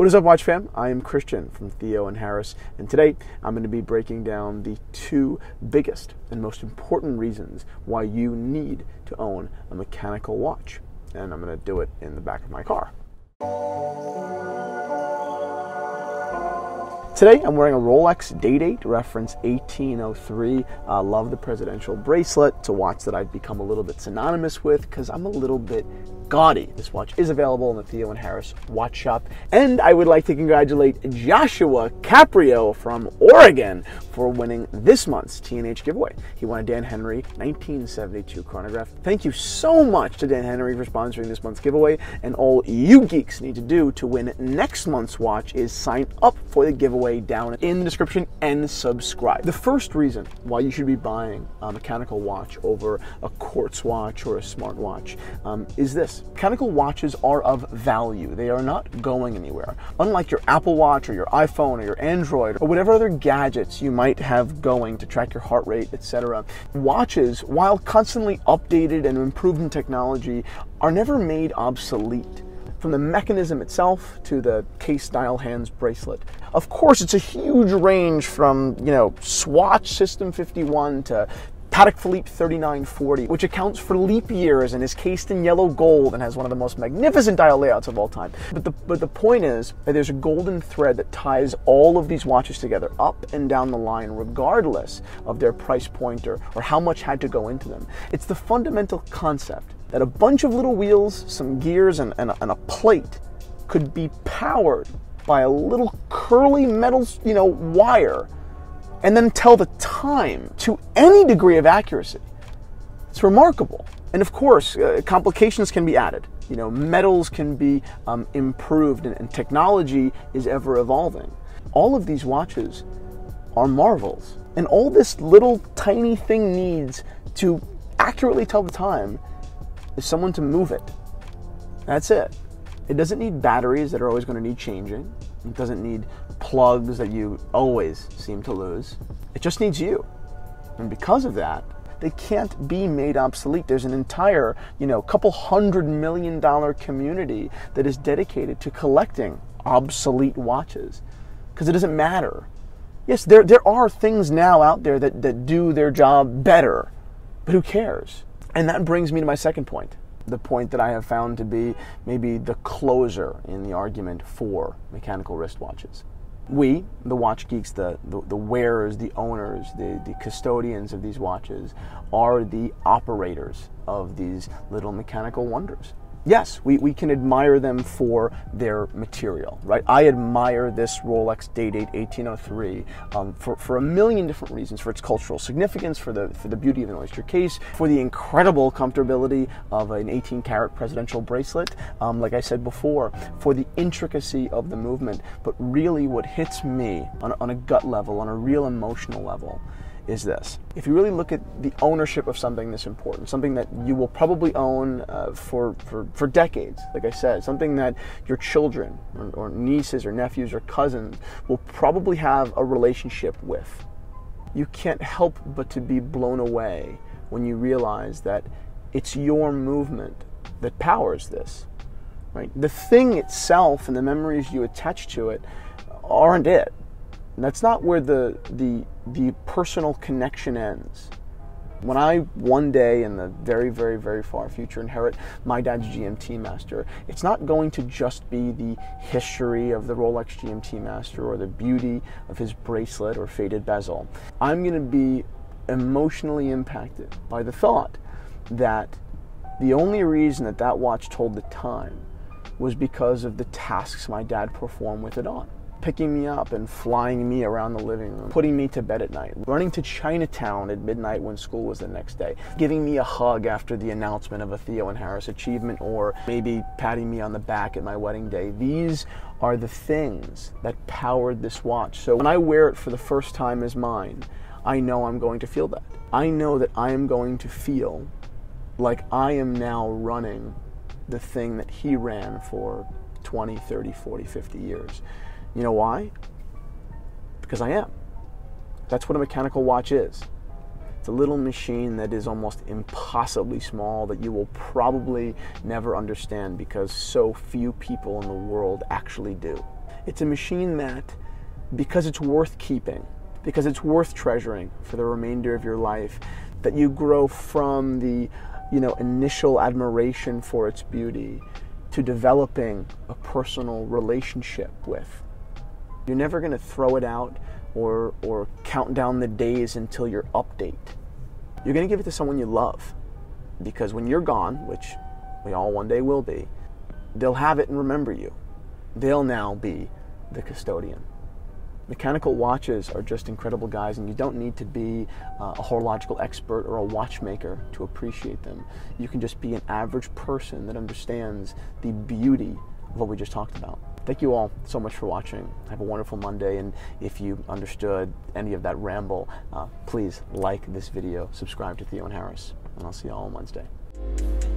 What is up, watch fam? I am Christian from Theo and Harris, and today I'm going to be breaking down the two biggest and most important reasons why you need to own a mechanical watch, and I'm going to do it in the back of my car. Today, I'm wearing a Rolex Day-Date, reference 1803. I love the presidential bracelet. It's a watch that I've become a little bit synonymous with because I'm a little bit gaudy. This watch is available in the Theo & Harris Watch Shop. And I would like to congratulate Joshua Caprio from Oregon for winning this month's T&H giveaway. He won a Dan Henry 1972 chronograph. Thank you so much to Dan Henry for sponsoring this month's giveaway. And all you geeks need to do to win next month's watch is sign up for the giveaway down in the description and subscribe. The first reason why you should be buying a mechanical watch over a quartz watch or a smartwatch is this. Mechanical watches are of value. They are not going anywhere. Unlike your Apple Watch or your iPhone or your Android or whatever other gadgets you might have going to track your heart rate, etc. Watches, while constantly updated and improved in technology, are never made obsolete. From the mechanism itself to the case, dial, hands, bracelet. Of course, it's a huge range from, you know, Swatch System 51 to Patek Philippe 3940, which accounts for leap years and is cased in yellow gold and has one of the most magnificent dial layouts of all time. But the point is that there's a golden thread that ties all of these watches together up and down the line, regardless of their price point or how much had to go into them. It's the fundamental concept that a bunch of little wheels, some gears, and a plate could be powered by a little curly metal, you know, wire, and then tell the time to any degree of accuracy. It's remarkable. And of course, complications can be added. You know, metals can be improved, and technology is ever evolving. All of these watches are marvels. And all this little tiny thing needs to accurately tell the time is someone to move it. That's it. It doesn't need batteries that are always going to need changing. It doesn't need plugs that you always seem to lose. It just needs you. And because of that, they can't be made obsolete. There's an entire, you know, $200 million community that is dedicated to collecting obsolete watches because it doesn't matter. Yes, there are things now out there that do their job better, but who cares? And that brings me to my second point, the point that I have found to be maybe the closer in the argument for mechanical wristwatches. We, the watch geeks, the wearers, the owners, the custodians of these watches, are the operators of these little mechanical wonders. Yes, we can admire them for their material, right? I admire this Rolex Day-Date 1803 for a million different reasons, for its cultural significance, for the beauty of an oyster case, for the incredible comfortability of an 18-karat presidential bracelet, like I said before, for the intricacy of the movement. But really what hits me on a gut level, on a real emotional level, is this. If you really look at the ownership of something that's important, something that you will probably own for decades, like I said, something that your children or nieces or nephews or cousins will probably have a relationship with, you can't help but to be blown away when you realize that it's your movement that powers this, right? The thing itself and the memories you attach to it aren't it. And that's not where the personal connection ends. When I one day in the very, very, very far future inherit my dad's GMT Master, it's not going to just be the history of the Rolex GMT Master or the beauty of his bracelet or faded bezel. I'm going to be emotionally impacted by the thought that the only reason that watch told the time was because of the tasks my dad performed with it on. Picking me up and flying me around the living room, putting me to bed at night, running to Chinatown at midnight when school was the next day, giving me a hug after the announcement of a Theo & Harris achievement, or maybe patting me on the back at my wedding day. These are the things that powered this watch. So when I wear it for the first time as mine, I know I'm going to feel that. I know that I am going to feel like I am now running the thing that he ran for 20, 30, 40, 50 years. You know why? Because I am. That's what a mechanical watch is. It's a little machine that is almost impossibly small that you will probably never understand because so few people in the world actually do. It's a machine that, because it's worth keeping, because it's worth treasuring for the remainder of your life, that you grow from the initial admiration for its beauty to developing a personal relationship with. You're never going to throw it out or count down the days until your update. You're going to give it to someone you love, because when you're gone, which we all one day will be, they'll have it and remember you. They'll now be the custodian. Mechanical watches are just incredible, guys, and you don't need to be a horological expert or a watchmaker to appreciate them. You can just be an average person that understands the beauty of what we just talked about. Thank you all so much for watching. Have a wonderful Monday, and if you understood any of that ramble, please like this video, subscribe to Theo and Harris, and I'll see you all on Wednesday.